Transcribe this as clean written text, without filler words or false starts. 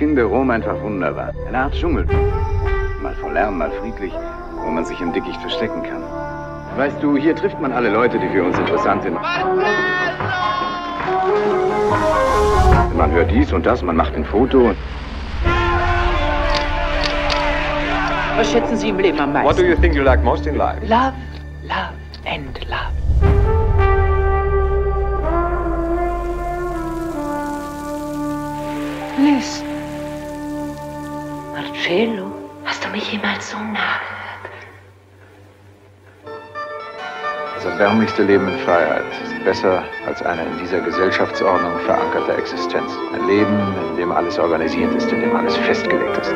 finde Rom einfach wunderbar. Eine Art Dschungel. Mal voll Lärm, mal friedlich, wo man sich im Dickicht verstecken kann. Weißt du, hier trifft man alle Leute, die für uns interessant sind. Man hört dies und das, man macht ein Foto. Was schätzen Sie im Leben am meisten? What do you think you like most in life? Love, love and love. Liz. Marcello, hast du mich jemals so nah gehört? Das erbärmlichste Leben in Freiheit ist besser als eine in dieser Gesellschaftsordnung verankerte Existenz. Ein Leben, in dem alles organisiert ist, in dem alles festgelegt ist.